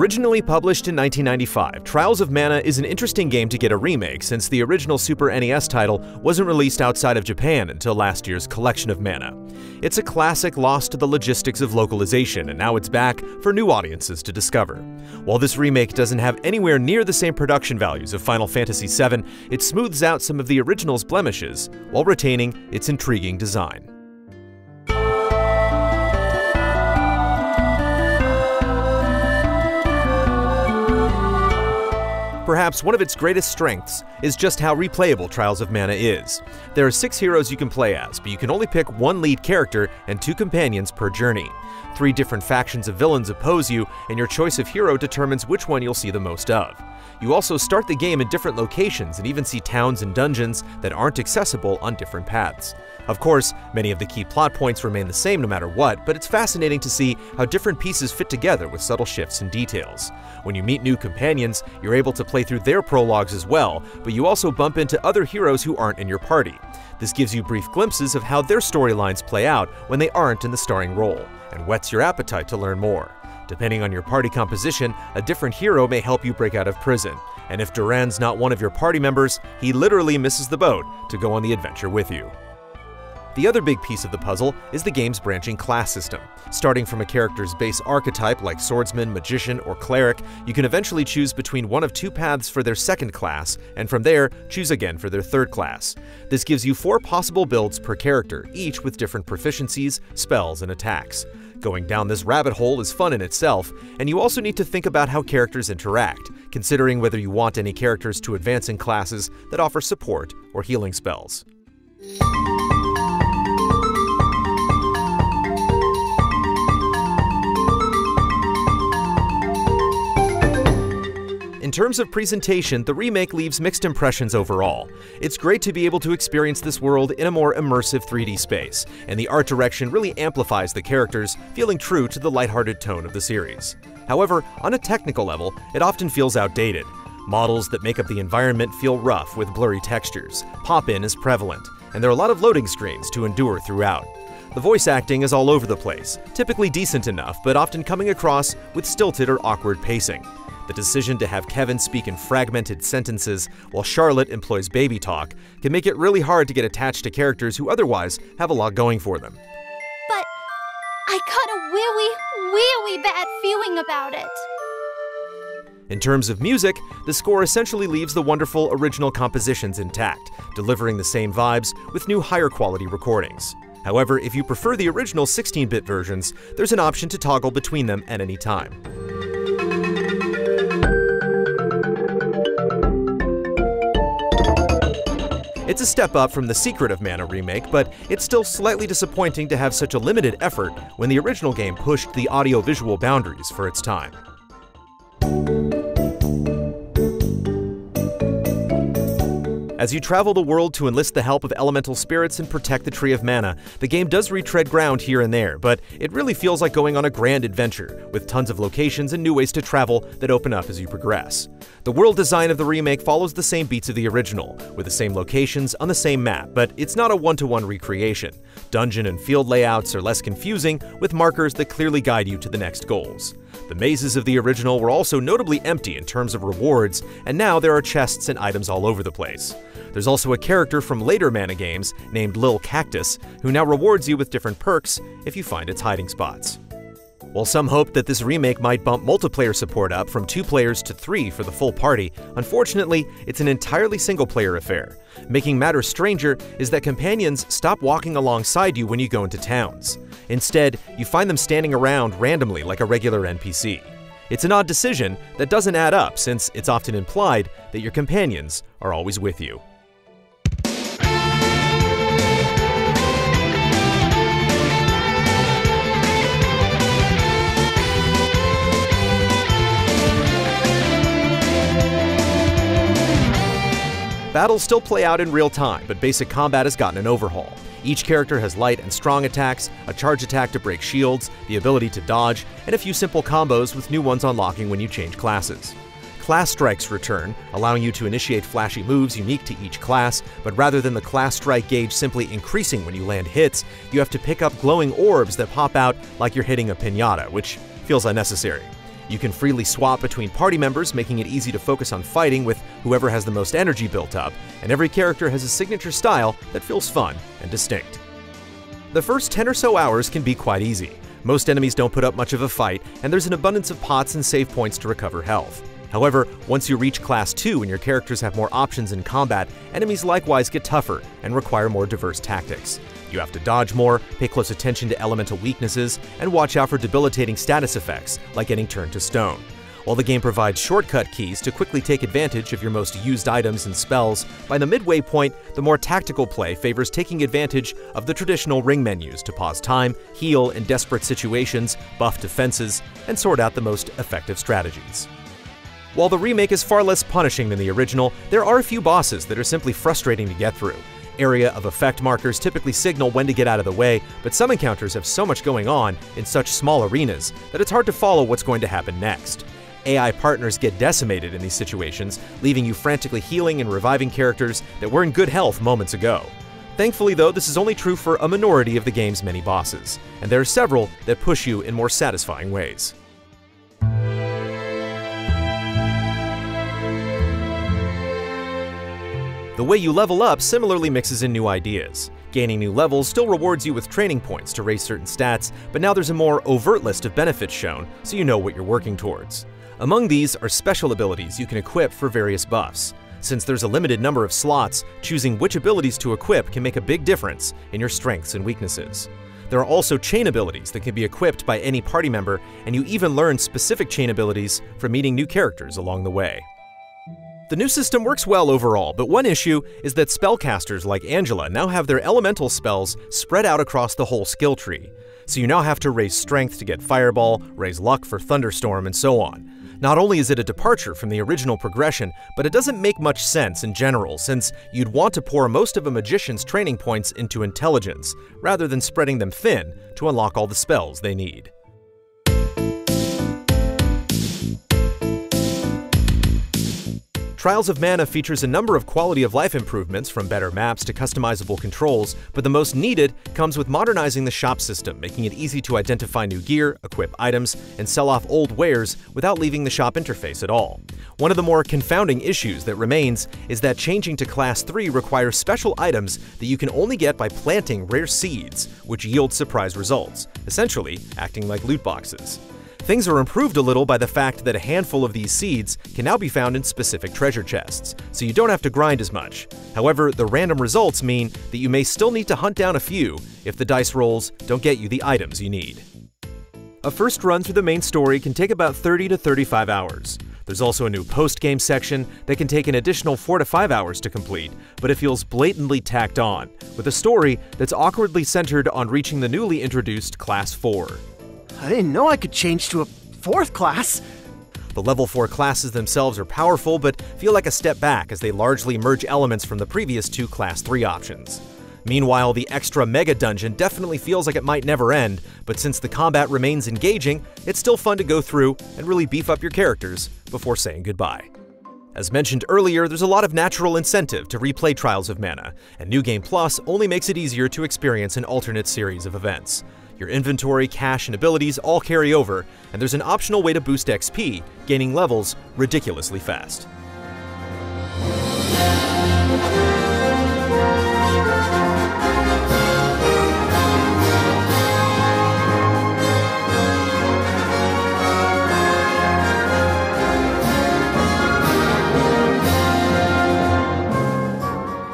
Originally published in 1995, Trials of Mana is an interesting game to get a remake since the original Super NES title wasn't released outside of Japan until last year's Collection of Mana. It's a classic lost to the logistics of localization, and now it's back for new audiences to discover. While this remake doesn't have anywhere near the same production values of Final Fantasy VII, it smooths out some of the original's blemishes while retaining its intriguing design. Perhaps one of its greatest strengths is just how replayable Trials of Mana is. There are 6 heroes you can play as, but you can only pick one lead character and 2 companions per journey. 3 different factions of villains oppose you, and your choice of hero determines which one you'll see the most of. You also start the game in different locations and even see towns and dungeons that aren't accessible on different paths. Of course, many of the key plot points remain the same no matter what, but it's fascinating to see how different pieces fit together with subtle shifts and details. When you meet new companions, you're able to play through their prologues as well, but you also bump into other heroes who aren't in your party. This gives you brief glimpses of how their storylines play out when they aren't in the starring role, and whets your appetite to learn more. Depending on your party composition, a different hero may help you break out of prison, and if Duran's not one of your party members, he literally misses the boat to go on the adventure with you. The other big piece of the puzzle is the game's branching class system. Starting from a character's base archetype like swordsman, magician, or cleric, you can eventually choose between one of 2 paths for their 2nd class, and from there, choose again for their 3rd class. This gives you 4 possible builds per character, each with different proficiencies, spells, and attacks. Going down this rabbit hole is fun in itself, and you also need to think about how characters interact, considering whether you want any characters to advance in classes that offer support or healing spells. In terms of presentation, the remake leaves mixed impressions overall. It's great to be able to experience this world in a more immersive 3D space, and the art direction really amplifies the characters, feeling true to the lighthearted tone of the series. However, on a technical level, it often feels outdated. Models that make up the environment feel rough with blurry textures, pop-in is prevalent, and there are a lot of loading screens to endure throughout. The voice acting is all over the place, typically decent enough, but often coming across with stilted or awkward pacing. The decision to have Kevin speak in fragmented sentences while Charlotte employs baby talk can make it really hard to get attached to characters who otherwise have a lot going for them. But I got a really bad feeling about it. In terms of music, the score essentially leaves the wonderful original compositions intact, delivering the same vibes with new higher quality recordings. However, if you prefer the original 16-bit versions, there's an option to toggle between them at any time. It's a step up from the Secret of Mana remake, but it's still slightly disappointing to have such a limited effort when the original game pushed the audio-visual boundaries for its time. As you travel the world to enlist the help of elemental spirits and protect the Tree of Mana, the game does retread ground here and there, but it really feels like going on a grand adventure, with tons of locations and new ways to travel that open up as you progress. The world design of the remake follows the same beats of the original, with the same locations on the same map, but it's not a one-to-one recreation. Dungeon and field layouts are less confusing, with markers that clearly guide you to the next goals. The mazes of the original were also notably empty in terms of rewards, and now there are chests and items all over the place. There's also a character from later Mana games named Lil Cactus, who now rewards you with different perks if you find its hiding spots. While some hoped that this remake might bump multiplayer support up from 2 players to 3 for the full party, unfortunately, it's an entirely single-player affair. Making matters stranger is that companions stop walking alongside you when you go into towns. Instead, you find them standing around randomly like a regular NPC. It's an odd decision that doesn't add up, since it's often implied that your companions are always with you. Battles still play out in real time, but basic combat has gotten an overhaul. Each character has light and strong attacks, a charge attack to break shields, the ability to dodge, and a few simple combos with new ones unlocking when you change classes. Class strikes return, allowing you to initiate flashy moves unique to each class, but rather than the class strike gauge simply increasing when you land hits, you have to pick up glowing orbs that pop out like you're hitting a piñata, which feels unnecessary. You can freely swap between party members, making it easy to focus on fighting with whoever has the most energy built up, and every character has a signature style that feels fun and distinct. The first 10 or so hours can be quite easy. Most enemies don't put up much of a fight, and there's an abundance of pots and save points to recover health. However, once you reach Class 2 and your characters have more options in combat, enemies likewise get tougher and require more diverse tactics. You have to dodge more, pay close attention to elemental weaknesses, and watch out for debilitating status effects, like getting turned to stone. While the game provides shortcut keys to quickly take advantage of your most used items and spells, by the midway point, the more tactical play favors taking advantage of the traditional ring menus to pause time, heal in desperate situations, buff defenses, and sort out the most effective strategies. While the remake is far less punishing than the original, there are a few bosses that are simply frustrating to get through. Area of effect markers typically signal when to get out of the way, but some encounters have so much going on in such small arenas that it's hard to follow what's going to happen next. AI partners get decimated in these situations, leaving you frantically healing and reviving characters that were in good health moments ago. Thankfully though, this is only true for a minority of the game's many bosses, and there are several that push you in more satisfying ways. The way you level up similarly mixes in new ideas. Gaining new levels still rewards you with training points to raise certain stats, but now there's a more overt list of benefits shown, so you know what you're working towards. Among these are special abilities you can equip for various buffs. Since there's a limited number of slots, choosing which abilities to equip can make a big difference in your strengths and weaknesses. There are also chain abilities that can be equipped by any party member, and you even learn specific chain abilities from meeting new characters along the way. The new system works well overall, but one issue is that spellcasters like Angela now have their elemental spells spread out across the whole skill tree. So you now have to raise strength to get Fireball, raise luck for Thunderstorm, and so on. Not only is it a departure from the original progression, but it doesn't make much sense in general, since you'd want to pour most of a magician's training points into intelligence, rather than spreading them thin to unlock all the spells they need. Trials of Mana features a number of quality of life improvements, from better maps to customizable controls, but the most needed comes with modernizing the shop system, making it easy to identify new gear, equip items, and sell off old wares without leaving the shop interface at all. One of the more confounding issues that remains is that changing to Class 3 requires special items that you can only get by planting rare seeds, which yield surprise results, essentially acting like loot boxes. Things are improved a little by the fact that a handful of these seeds can now be found in specific treasure chests, so you don't have to grind as much. However, the random results mean that you may still need to hunt down a few if the dice rolls don't get you the items you need. A first run through the main story can take about 30 to 35 hours. There's also a new post-game section that can take an additional 4 to 5 hours to complete, but it feels blatantly tacked on, with a story that's awkwardly centered on reaching the newly introduced Class 4. I didn't know I could change to a 4th class. The level 4 classes themselves are powerful, but feel like a step back as they largely merge elements from the previous two Class 3 options. Meanwhile, the extra mega dungeon definitely feels like it might never end, but since the combat remains engaging, it's still fun to go through and really beef up your characters before saying goodbye. As mentioned earlier, there's a lot of natural incentive to replay Trials of Mana, and New Game Plus only makes it easier to experience an alternate series of events. Your inventory, cash, and abilities all carry over, and there's an optional way to boost XP, gaining levels ridiculously fast.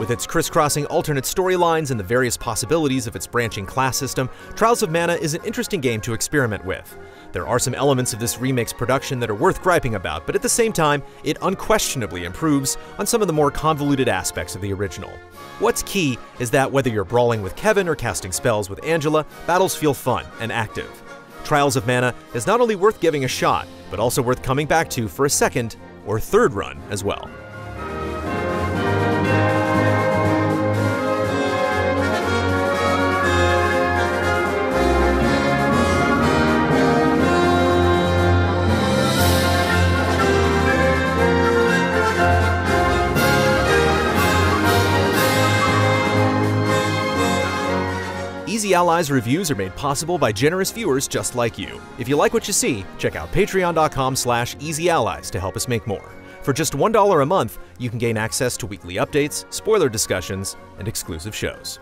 With its crisscrossing alternate storylines and the various possibilities of its branching class system, Trials of Mana is an interesting game to experiment with. There are some elements of this remake's production that are worth griping about, but at the same time, it unquestionably improves on some of the more convoluted aspects of the original. What's key is that whether you're brawling with Kevin or casting spells with Angela, battles feel fun and active. Trials of Mana is not only worth giving a shot, but also worth coming back to for a second or third run as well. Easy Easy Allies reviews are made possible by generous viewers just like you. If you like what you see, check out patreon.com/easyallies to help us make more. For just $1 a month, you can gain access to weekly updates, spoiler discussions, and exclusive shows.